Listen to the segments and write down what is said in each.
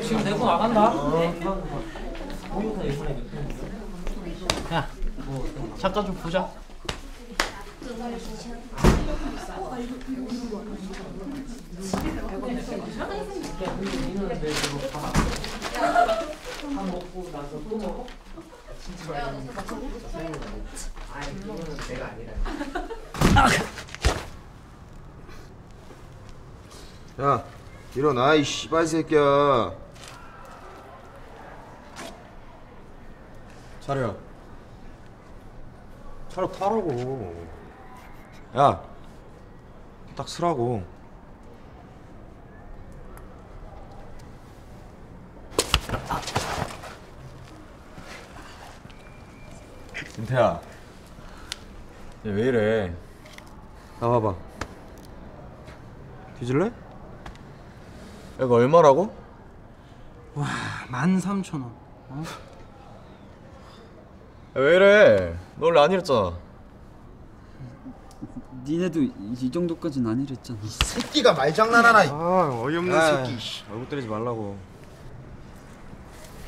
지금 내고 나간다. 야, 잠깐 좀 보자. 밥 먹고 나서 또 먹어? 아니, 그거는 내가 아니라. 야, 일어나 이 씨발 새끼야. 차려. 차려 타라고. 야, 딱 쓰라고. 김태야, 얘 왜 이래? 나와봐. 뒤질래? 이거 얼마라고? 와, 13,000원. 어? 야, 왜 이래? 너 원래 안 이랬잖아. 니네도 이 정도까지는 안 이랬잖아. 이 새끼가 말장난하나. 아, 어이없는 야, 새끼. 야, 얼굴 때리지 말라고.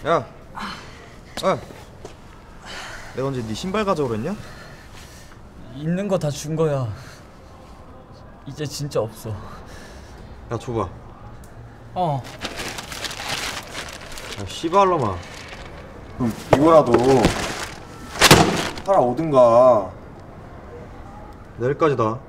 야, 아, 내가 언제 네 신발 가져오랬냐? 있는 거 다 준 거야. 이제 진짜 없어. 야, 줘봐. 어. 야, 씨발놈아. 그럼 이거라도 팔아 오든가. 내일까지다.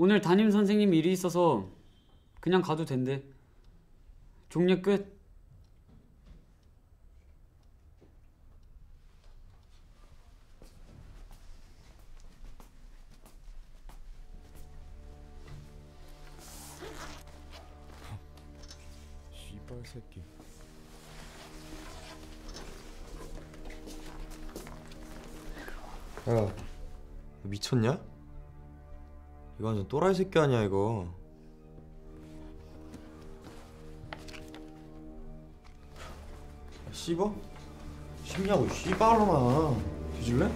오늘 담임 선생님 일이 있어서 그냥 가도 된대. 종례 끝. 씨발 새끼. 야, 너 미쳤냐? 이거 완전 또라이 새끼 아니야 이거. 야, 씹어? 씹냐고 씨발로만. 뒤질래?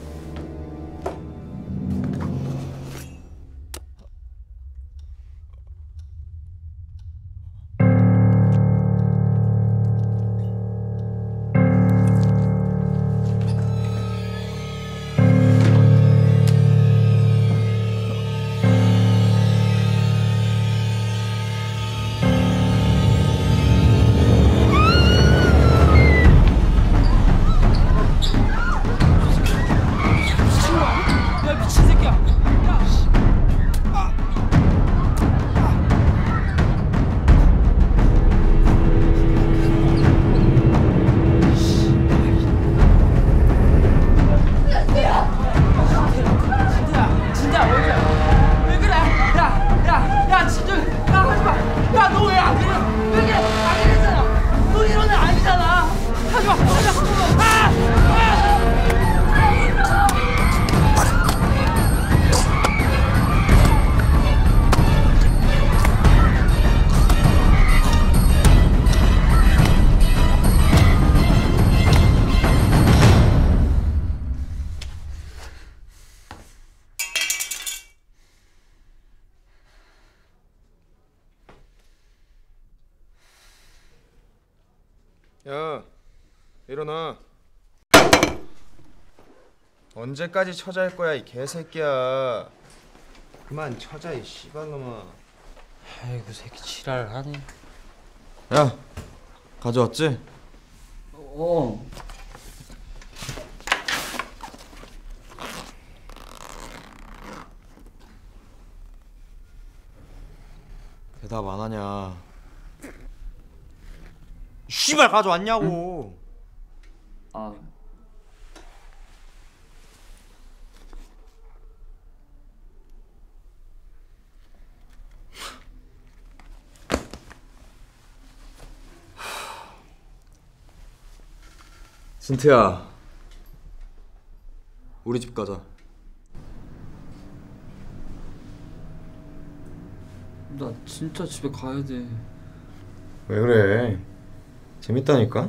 야, 일어나. 언제까지 처자일 거야, 이 개새끼야. 그만 처자, 이 씨발놈아. 아이고, 새끼 지랄하네. 야, 가져왔지? 어. 대답 안 하냐. 씨발 가져왔냐고. 응? 아. 순태야, 우리 집 가자. 나 진짜 집에 가야 돼. 왜 그래? 재밌다니까?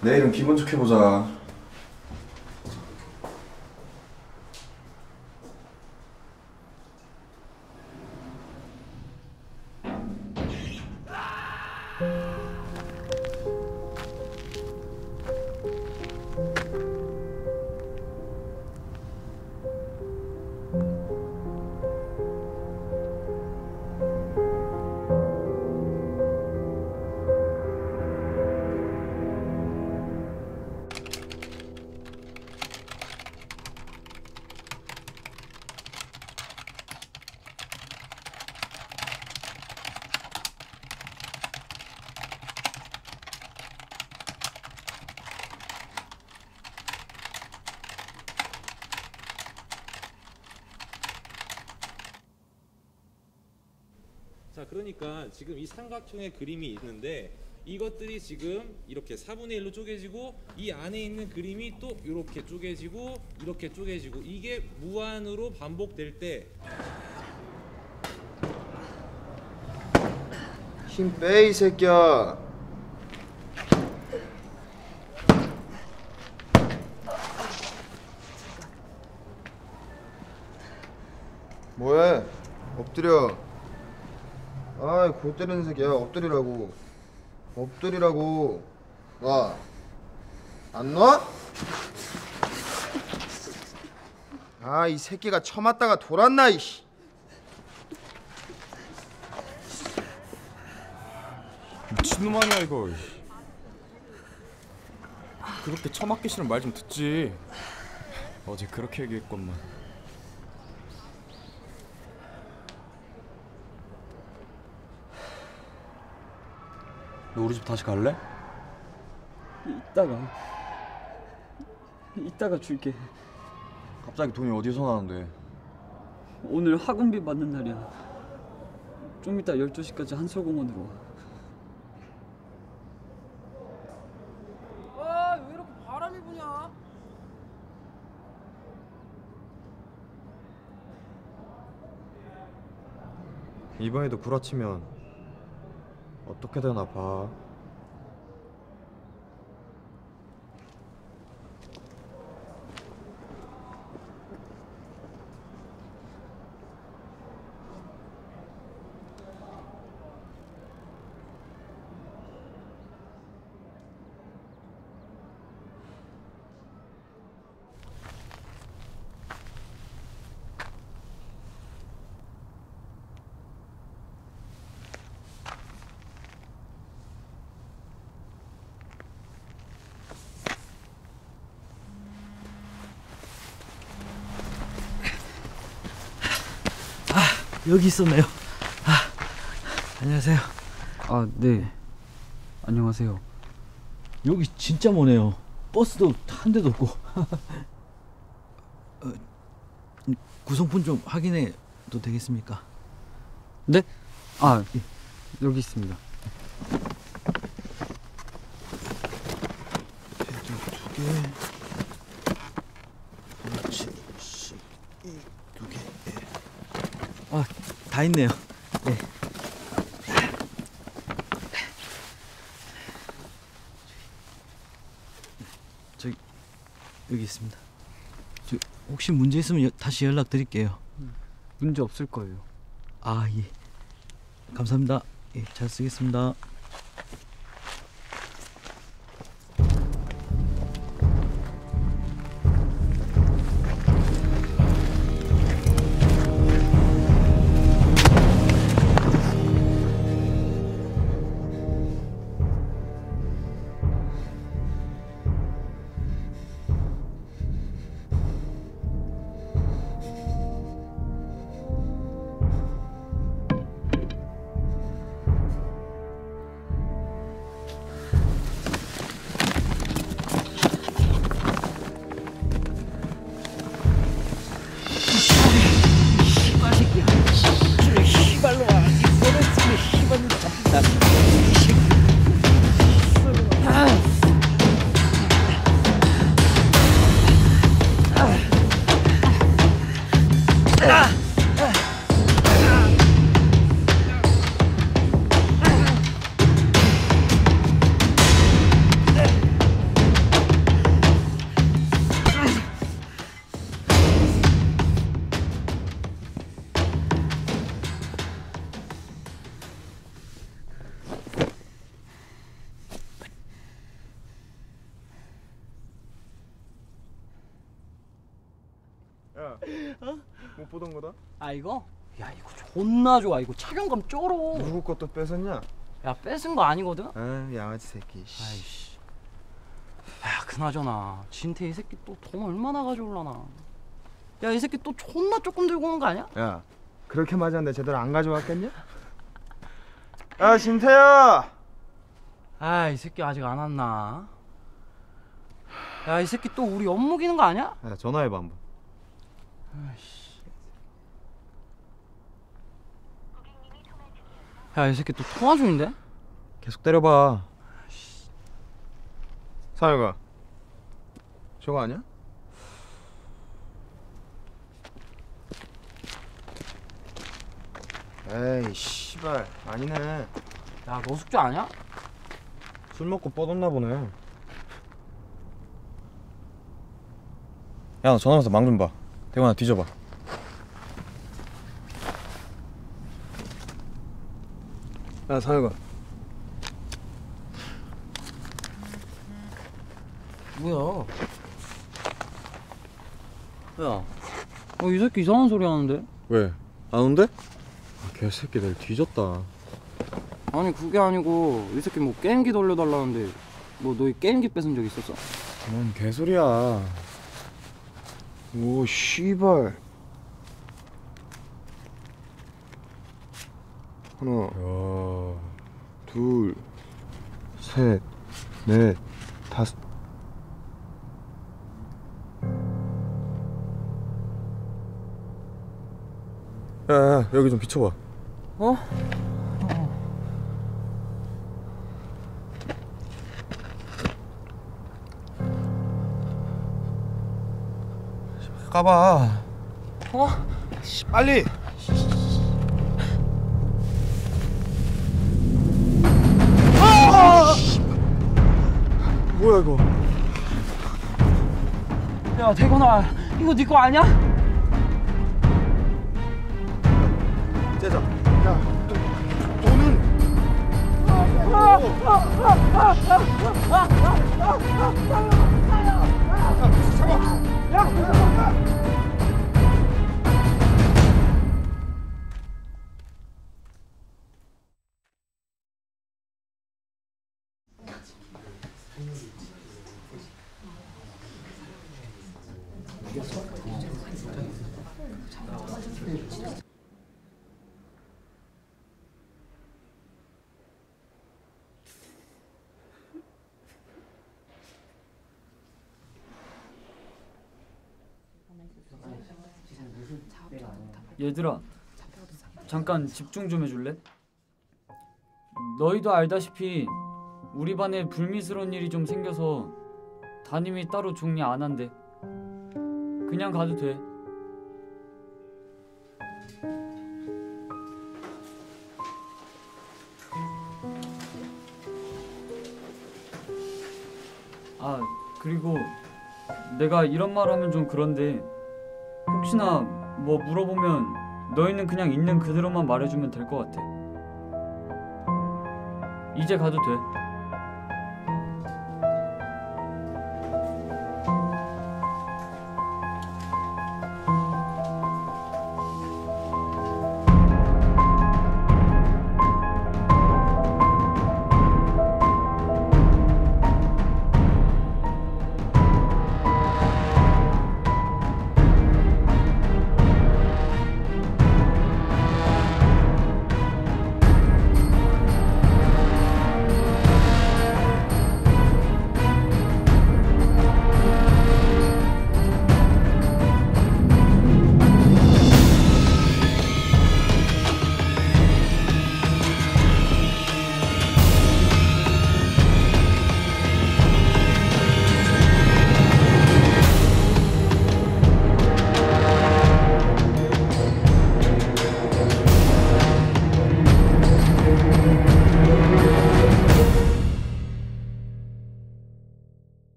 내일은 기분 좋게 보자. 자, 그러니까 지금 이 삼각형의 그림이 있는데 이것들이 지금 이렇게 4분의 1로 쪼개지고 이 안에 있는 그림이 또 이렇게 쪼개지고 이렇게 쪼개지고 이게 무한으로 반복될 때 힘 빼 이 새끼야. 뭐해? 엎드려. 아이, 골 때리는 새끼야. 엎드리라고. 엎드리라고. 와. 안 놔? 아, 이 새끼가 쳐맞다가 돌았나, 이씨. 미친놈 아니야, 이거. 그렇게 쳐맞기 싫으면 말 좀 듣지. 어제 그렇게 얘기했건만. 너 우리 집 다시 갈래? 이따가 줄게. 갑자기 돈이 어디서 나는데? 오늘 학원비 받는 날이야. 좀 이따 12시까지 한솔공원으로 와. 아, 왜 이렇게 바람이 부냐? 이번에도 구라치면 어떻게 되나 봐. 여기 있었네요. 아, 안녕하세요. 아, 네. 안녕하세요. 여기 진짜 머네요. 버스도 한 대도 없고. 구성품 좀 확인해도 되겠습니까? 네? 아, 예. 여기 있습니다. 대장 2개, 그렇지, 2개. 아, 다 있네요. 네. 저기, 여기 있습니다. 저, 혹시 문제 있으면 다시 연락 드릴게요. 문제 없을 거예요. 아, 예. 감사합니다. 예, 잘 쓰겠습니다. 못 보던 거다? 아, 이거? 야, 이거 존나 좋아. 이거 착용감 쩔어. 누구 것도 뺏었냐? 야, 뺏은 거 아니거든? 아, 양아치 새끼. 아이씨. 야, 그나저나 진태 이 새끼 또 돈 얼마나 가져올라나. 야, 이 새끼 또 존나 조금 들고 오는 거 아니야? 야, 그렇게 맞았는데 제대로 안 가져왔겠냐? 야, 진태야! 아, 이 새끼 아직 안 왔나? 야, 이 새끼 또 우리 엿먹이는 거 아니야? 야, 전화해봐 한번. 야, 이 새끼 또 통화 중인데? 계속 때려봐. 사유가 저거 아니야? 에이, 씨발 아니네. 야, 너 숙주 아니야? 술 먹고 뻗었나 보네. 야, 너 전화하면서 망 좀 봐. 대관아, 뒤져봐. 야, 사유가. 뭐야? 야, 이 새끼 이상한 소리 하는데? 왜? 안 온대? 아, 개새끼들 뒤졌다. 아니, 그게 아니고 이 새끼 뭐 게임기 돌려달라는데 뭐 너희 게임기 뺏은 적 있었어? 뭔 개소리야. 오, 씨발. 하나, 야. 둘, 셋, 넷, 다섯. 야, 야, 여기 좀 비춰봐. 어? 가봐. 어? 빨리. 아! 뭐야 이거? 야, 대건아, 이거 네 거 아니야? 쟤자. 야, 너는. 아, 야! 얘들아 잠깐 집중 좀 해줄래? 너희도 알다시피 우리 반에 불미스러운 일이 좀 생겨서 담임이 따로 정리 안 한대. 그냥 가도 돼. 아, 그리고 내가 이런 말 하면 좀 그런데 혹시나 뭐 물어보면 너희는 그냥 있는 그대로만 말해주면 될 것 같아. 이제 가도 돼.